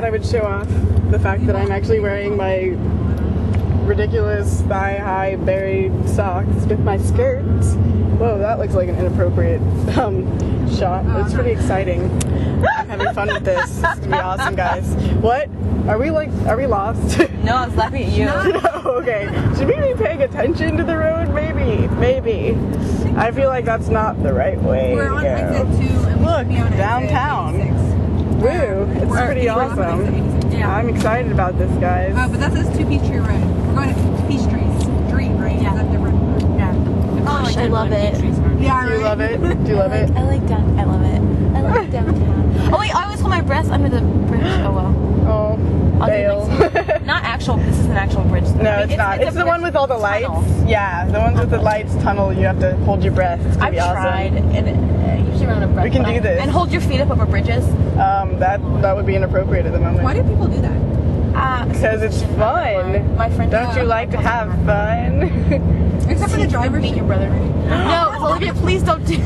thought I would show off the fact that I'm actually wearing my ridiculous thigh-high buried socks with my skirt. Whoa, that looks like an inappropriate shot. It's pretty exciting. I'm having fun with this. It's gonna be awesome, guys. What? Are we lost? No, I was laughing at you. No, okay. Should we be paying attention to the road? Maybe. I feel like that's not the right way. We're on exit 2 and look, we'll be on downtown. Woo, it's pretty awesome. Yeah. I'm excited about this, guys. But that says to Peachtree Road. We're going to Peachtree Street, right? Yeah. Is that the road? Yeah. Oh, I love it. Yeah, do you love it? Do you love it? I love it. I love downtown. Oh wait, I always hold my breath under the bridge. Oh well. Oh, I'll fail. Not actual. This is an actual bridge. Though. No, it's not. It's the one with all the lights. Tunnel. Yeah, the ones with the lights, tunnel. You have to hold your breath. It's gonna be awesome. I've tried, and it, usually around a breath. We can do this. And hold your feet up over bridges. That would be inappropriate at the moment. Why do people do that? Because it's fun. My friend. Don't you like to have fun? Except for the driver. Meet your brother. No, Olivia, please don't do.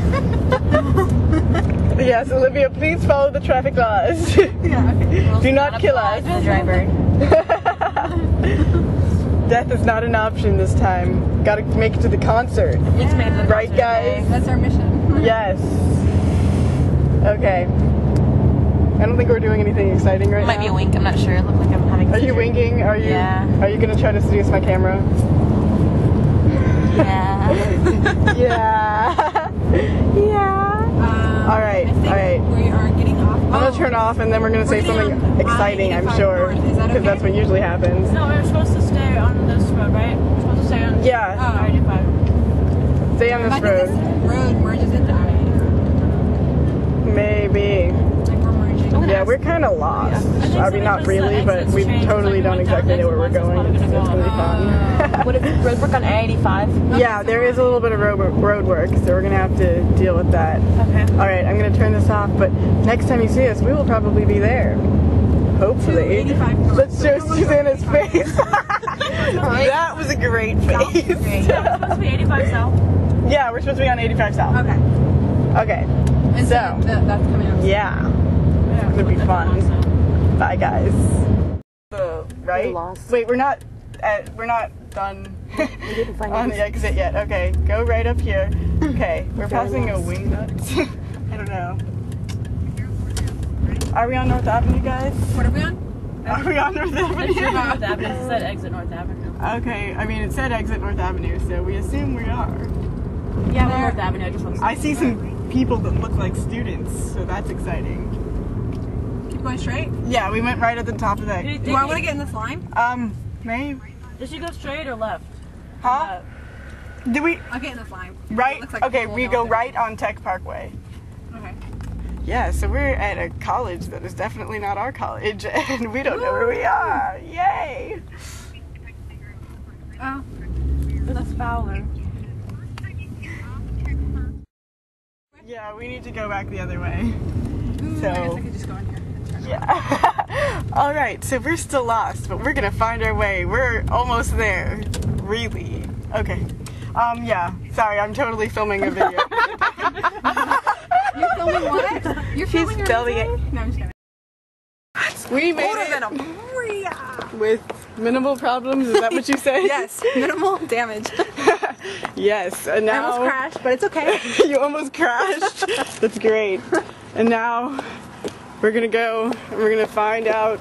Yes, Olivia, please follow the traffic laws. Yeah. Do not kill us. The driver. Death is not an option this time. Got to make it to the concert. Yeah. It's made to the right, concert, guys. That's our mission. Yes. Okay. I don't think we're doing anything exciting right now. Might be a wink. I'm not sure. I look like I'm having. Are you winking? Are you? Yeah. Are you gonna try to seduce my camera? Yeah. Yeah. Yeah. Alright, alright. We are getting off. I'm going to turn off and then we're going to say something exciting, I'm sure. Because that's what usually happens. No, we're supposed to stay on this road, right? We're supposed to stay on I-85. Stay on this road. I think this road merges into I-85. Maybe. Like we're merging. Yeah, we're kind of lost. Yeah. I mean, not really, but we totally don't exactly know where we're going. It's going to be fun. What is road work on I-85? Yeah, there is a little bit of road work, so we're going to have to deal with that. Okay. Alright, I'm going to turn this off, but next time you see us, we will probably be there. Hopefully. Let's show Susanna's face. That was a great face. Yeah, we're supposed to be 85 South. Yeah, we're supposed to be on 85 South. Okay. Okay. And so, that's coming up. Yeah. It's going to be fun. Bye, guys. Right? Wait, we're not done on the exit yet. Okay, go right up here. Okay, we're passing a wingnut. I don't know. Are we on North Avenue, guys? What are we on? Are we on North Avenue? It's North Avenue. It said exit North Avenue. Okay, I mean it said exit North Avenue, so we assume we are. Yeah, we're North Avenue. I just want to see some people that look like students, so that's exciting. Keep going straight? Yeah, we went right at the top of that. Do I want to get in this line? Maybe. Does she go straight or left? Huh? Do we? Okay, in the line. Right? Like okay, we go right on Tech Parkway. Okay. Yeah, so we're at a college that is definitely not our college, and we don't know where we are. Yay! Oh, that's Fowler. Yeah, we need to go back the other way. So. I guess I could just go in here. Yeah. Alright, so we're still lost, but we're gonna find our way. We're almost there. Really. Okay. Yeah. Sorry, I'm totally filming a video. You're filming what? You're filming your video? No, I'm just kidding. We made it. Older than a Bria. With minimal problems, is that what you said? Yes. Minimal damage. Yes. And now I almost crashed, but it's okay. You almost crashed? That's great. And now we're gonna go and we're gonna find out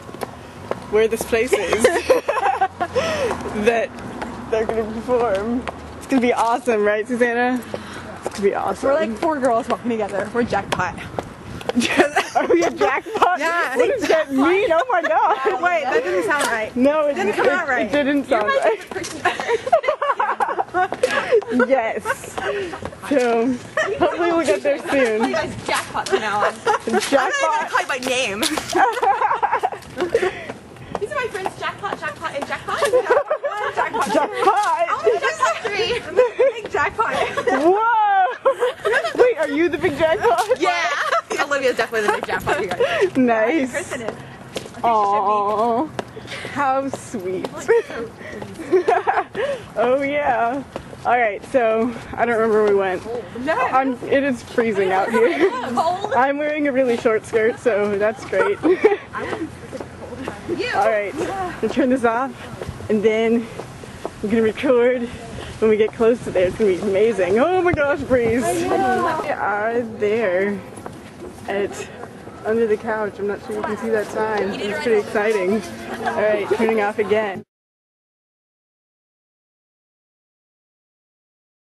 where this place is that they're gonna perform. It's gonna be awesome, right, Susanna? It's gonna be awesome. We're like four girls walking together. We're jackpot. Are we a jackpot? Yeah. What does that mean? Oh my god. Oh, wait, that didn't sound right. No, it didn't come out right. It didn't sound right. Yes. So, hopefully we'll get there soon. I'm gonna call you guys jackpot from now on. Jackpot? I'm gonna call you by name. These are my friends Jackpot, Jackpot, and Jackpot. Jackpot. Jackpot. I'm the Jackpot 3. I'm the big Jackpot. Whoa! Wait, are you the big Jackpot? Yeah. Olivia's definitely the big Jackpot here. Nice. Kristen is. Aww. How sweet. Oh yeah. Alright, so, I don't remember where we went. No, it is freezing out here. I'm wearing a really short skirt, so that's great. All right, I'm gonna turn this off, and then I'm gonna record when we get close to there. It's gonna be amazing. Oh my gosh, breeze! We are there at Under the Couch. I'm not sure you can see that sign. It's pretty exciting. All right, turning off again.